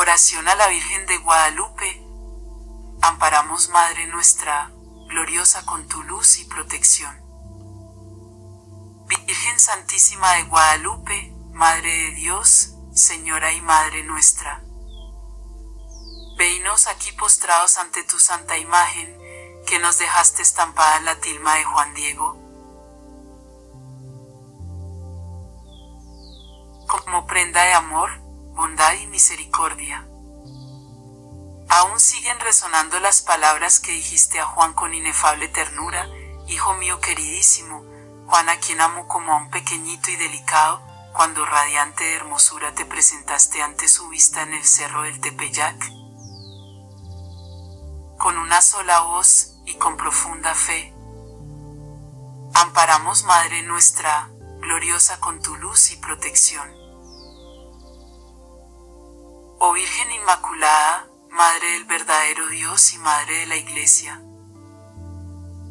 Oración a la Virgen de Guadalupe. Amparamos, Madre nuestra, gloriosa con tu luz y protección. Virgen Santísima de Guadalupe, Madre de Dios, Señora y Madre nuestra. Veínos aquí postrados ante tu santa imagen, que nos dejaste estampada en la tilma de Juan Diego. Como prenda de amor, bondad y misericordia. Aún siguen resonando las palabras que dijiste a Juan con inefable ternura: hijo mío queridísimo, Juan, a quien amo como a un pequeñito y delicado, cuando radiante de hermosura te presentaste ante su vista en el cerro del Tepeyac. Con una sola voz y con profunda fe, amparamos, Madre nuestra, gloriosa con tu luz y protección. Oh Virgen Inmaculada, Madre del verdadero Dios y Madre de la Iglesia,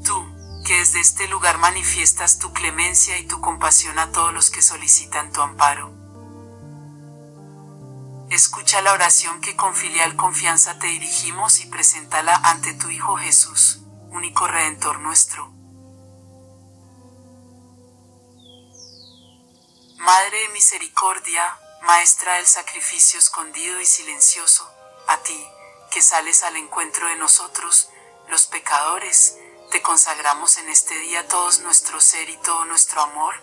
tú, que desde este lugar manifiestas tu clemencia y tu compasión a todos los que solicitan tu amparo, escucha la oración que con filial confianza te dirigimos y preséntala ante tu Hijo Jesús, único Redentor nuestro. Madre de misericordia, Maestra del sacrificio escondido y silencioso, a ti, que sales al encuentro de nosotros, los pecadores, te consagramos en este día todo nuestro ser y todo nuestro amor.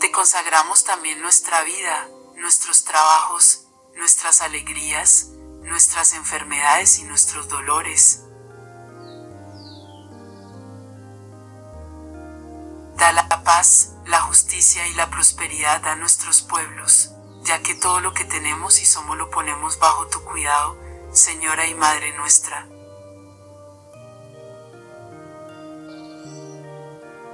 Te consagramos también nuestra vida, nuestros trabajos, nuestras alegrías, nuestras enfermedades y nuestros dolores. Da la paz, la justicia y la prosperidad a nuestros pueblos, ya que todo lo que tenemos y somos lo ponemos bajo tu cuidado, Señora y Madre nuestra.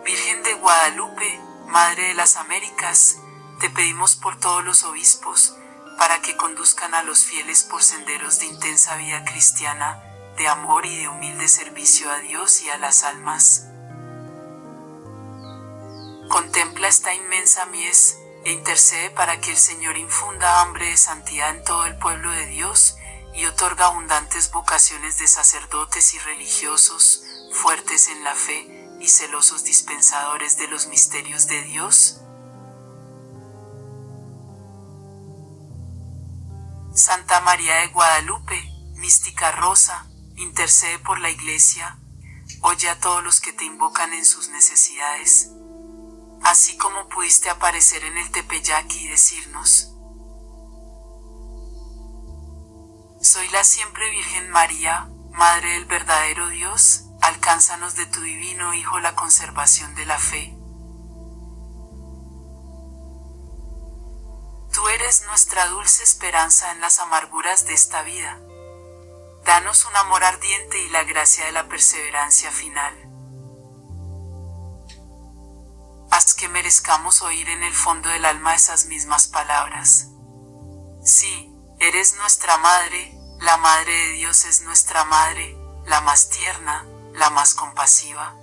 Virgen de Guadalupe, Madre de las Américas, te pedimos por todos los obispos, para que conduzcan a los fieles por senderos de intensa vida cristiana, de amor y de humilde servicio a Dios y a las almas. Contempla esta inmensa mies e intercede para que el Señor infunda hambre de santidad en todo el pueblo de Dios y otorga abundantes vocaciones de sacerdotes y religiosos, fuertes en la fe y celosos dispensadores de los misterios de Dios. Santa María de Guadalupe, mística rosa, intercede por la Iglesia, oye a todos los que te invocan en sus necesidades. Así como pudiste aparecer en el Tepeyac y decirnos: soy la siempre Virgen María, Madre del verdadero Dios, alcánzanos de tu divino Hijo la conservación de la fe. Tú eres nuestra dulce esperanza en las amarguras de esta vida. Danos un amor ardiente y la gracia de la perseverancia final. Haz que merezcamos oír en el fondo del alma esas mismas palabras. Sí, eres nuestra Madre, la Madre de Dios es nuestra Madre, la más tierna, la más compasiva.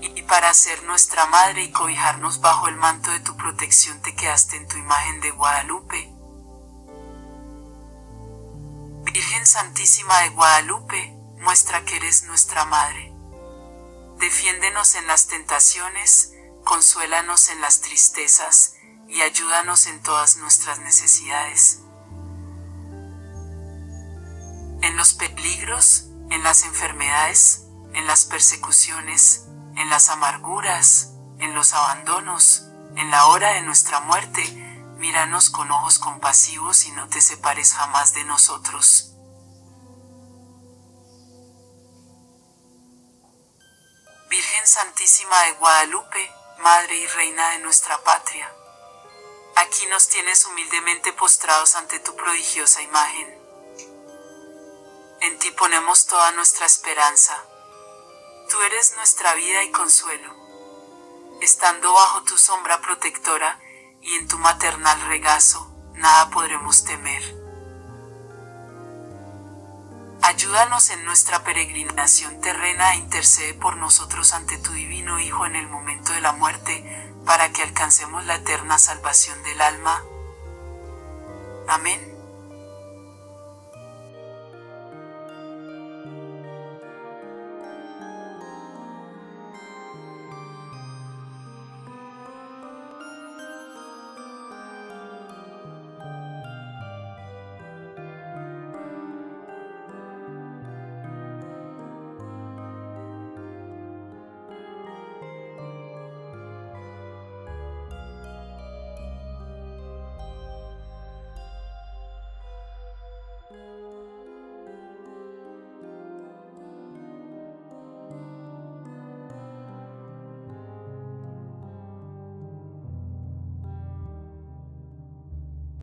Y para ser nuestra Madre y cobijarnos bajo el manto de tu protección te quedaste en tu imagen de Guadalupe. Virgen Santísima de Guadalupe, muestra que eres nuestra Madre. Defiéndenos en las tentaciones, consuélanos en las tristezas y ayúdanos en todas nuestras necesidades. En los peligros, en las enfermedades, en las persecuciones, en las amarguras, en los abandonos, en la hora de nuestra muerte, míranos con ojos compasivos y no te separes jamás de nosotros. Virgen Santísima de Guadalupe, Madre y Reina de nuestra patria, aquí nos tienes humildemente postrados ante tu prodigiosa imagen. En ti ponemos toda nuestra esperanza. Tú eres nuestra vida y consuelo. Estando bajo tu sombra protectora y en tu maternal regazo, nada podremos temer. Ayúdanos en nuestra peregrinación terrena e intercede por nosotros ante tu divino Hijo en el momento de la muerte, para que alcancemos la eterna salvación del alma. Amén.